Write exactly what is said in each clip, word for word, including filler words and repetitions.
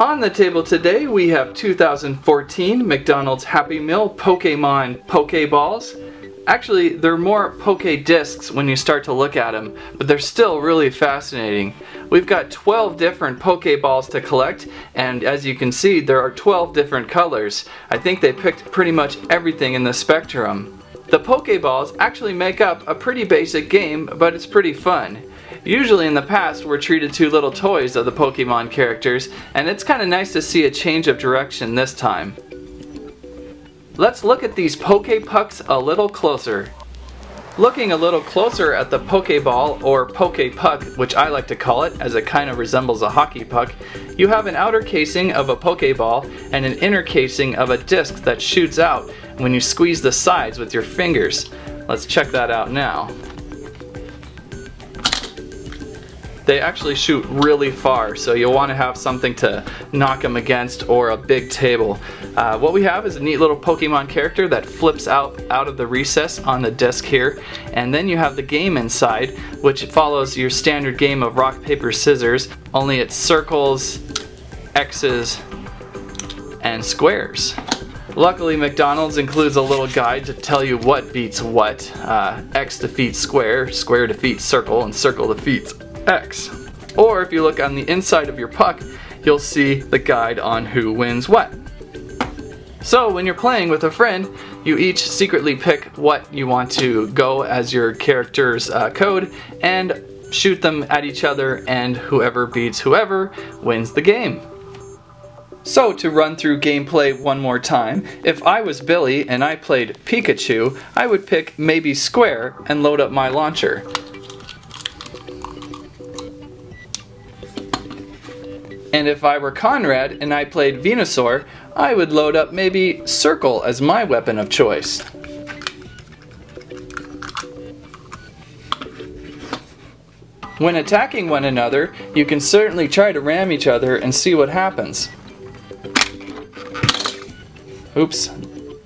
On the table today we have two thousand fourteen McDonald's Happy Meal Pokémon Pokéballs. Actually, they're more Poké Discs when you start to look at them, but they're still really fascinating. We've got twelve different Pokéballs to collect, and as you can see, there are twelve different colors. I think they picked pretty much everything in the spectrum. The Pokéballs actually make up a pretty basic game, but it's pretty fun. Usually in the past we're treated to little toys of the Pokémon characters, and it's kind of nice to see a change of direction this time. Let's look at these Poképucks a little closer. Looking a little closer at the Pokéball, or Poképuck, which I like to call it as it kind of resembles a hockey puck, you have an outer casing of a Pokéball and an inner casing of a disc that shoots out when you squeeze the sides with your fingers. Let's check that out now. They actually shoot really far, so you'll want to have something to knock them against or a big table. Uh, what we have is a neat little Pokemon character that flips out, out of the recess on the disc here, and then you have the game inside, which follows your standard game of rock, paper, scissors, only it's circles, X's, and squares. Luckily, McDonald's includes a little guide to tell you what beats what. Uh, X defeats square, square defeats circle, and circle defeats X. Or if you look on the inside of your puck, you'll see the guide on who wins what. So when you're playing with a friend, you each secretly pick what you want to go as your character's uh, code and shoot them at each other, and whoever beats whoever wins the game. So to run through gameplay one more time, if I was Billy and I played Pikachu, I would pick maybe square and load up my launcher. And if I were Conrad and I played Venusaur, I would load up maybe circle as my weapon of choice. When attacking one another, you can certainly try to ram each other and see what happens. Oops,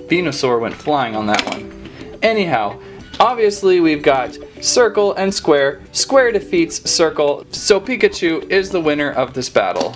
Venusaur went flying on that one. Anyhow, obviously we've got circle and square. Square defeats circle, so Pikachu is the winner of this battle.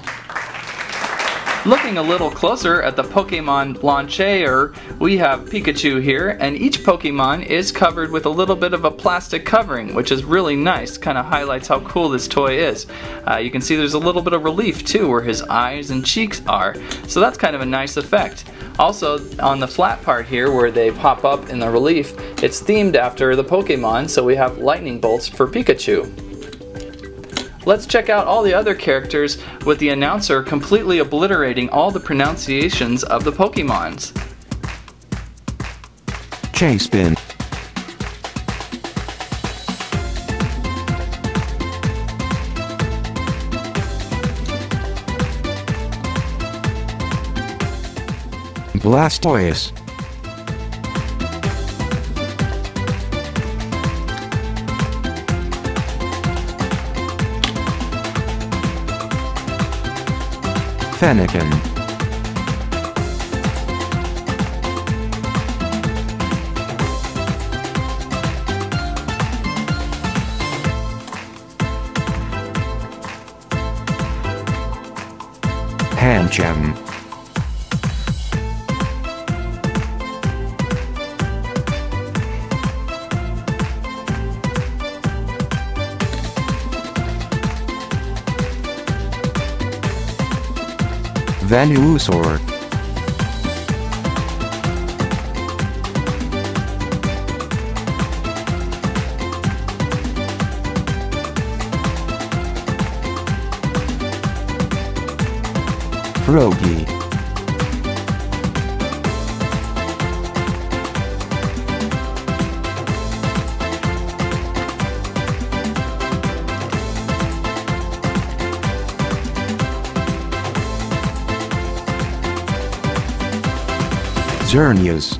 Looking a little closer at the Pokemon launcher, we have Pikachu here, and each Pokemon is covered with a little bit of a plastic covering, which is really nice, kind of highlights how cool this toy is. Uh, you can see there's a little bit of relief too where his eyes and cheeks are, so that's kind of a nice effect. Also, on the flat part here where they pop up in the relief, it's themed after the Pokemon, so we have lightning bolts for Pikachu. Let's check out all the other characters with the announcer completely obliterating all the pronunciations of the Pokemons. Chespin, Blastoise, Fennekin, Pancham, Venusaur, Froakie, Xerneas,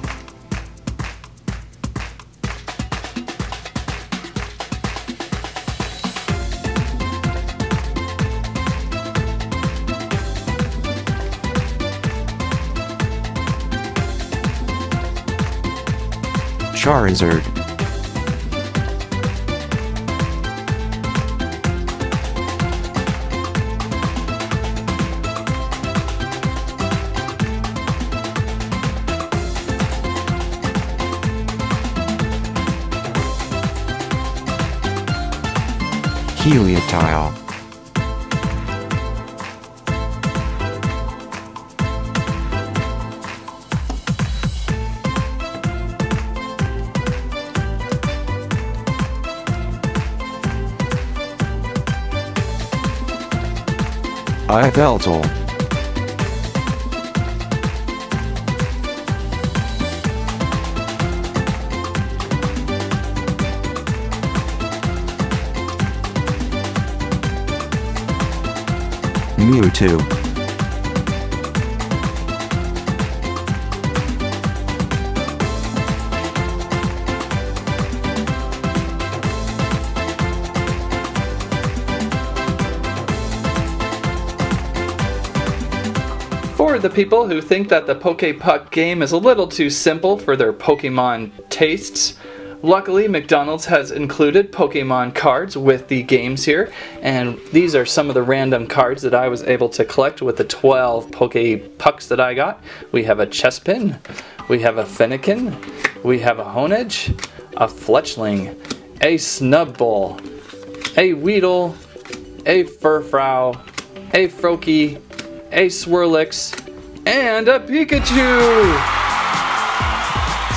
Charizard, Helioptile. Ibeltal. Mewtwo. For the people who think that the Pokepuck game is a little too simple for their Pokemon tastes, luckily, McDonald's has included Pokemon cards with the games here, and these are some of the random cards that I was able to collect with the twelve Pokepucks that I got. We have a Chespin, we have a Fennekin, we have a Honedge, a Fletchling, a Snubbull, a Weedle, a Furfrow, a Froakie, a Swirlix, and a Pikachu!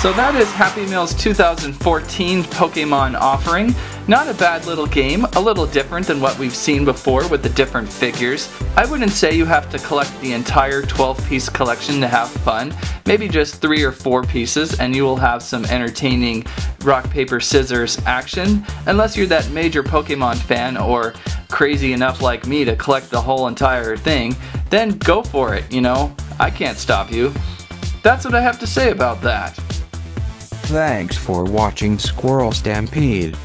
So that is Happy Meal's two thousand fourteen Pokemon offering. Not a bad little game, a little different than what we've seen before with the different figures. I wouldn't say you have to collect the entire twelve piece collection to have fun. Maybe just three or four pieces and you will have some entertaining rock, paper, scissors action. Unless you're that major Pokemon fan or crazy enough like me to collect the whole entire thing, then go for it, you know. I can't stop you. That's what I have to say about that. Thanks for watching Squirrel Stampede.